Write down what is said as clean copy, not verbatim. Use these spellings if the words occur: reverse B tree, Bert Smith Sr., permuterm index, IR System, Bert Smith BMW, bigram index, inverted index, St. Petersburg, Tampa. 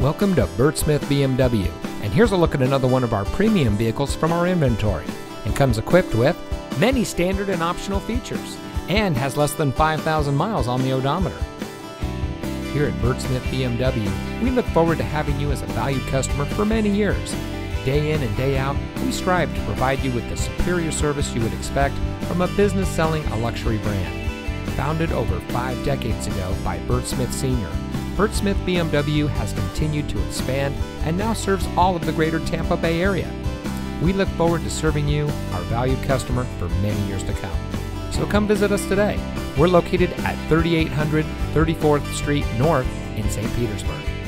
Welcome to Bert Smith BMW, and here's a look at another one of our premium vehicles from our inventory, and comes equipped with many standard and optional features, and has less than 5,000 miles on the odometer. Here at Bert Smith BMW, we look forward to having you as a valued customer for many years. Day in and day out, we strive to provide you with the superior service you would expect from a business selling a luxury brand. Founded over 5 decades ago by Bert Smith Sr., Bert Smith BMW has continued to expand and now serves all of the greater Tampa Bay area. We look forward to serving you, our valued customer, for many years to come. So come visit us today. We're located at 3800 34th Street North in St. Petersburg.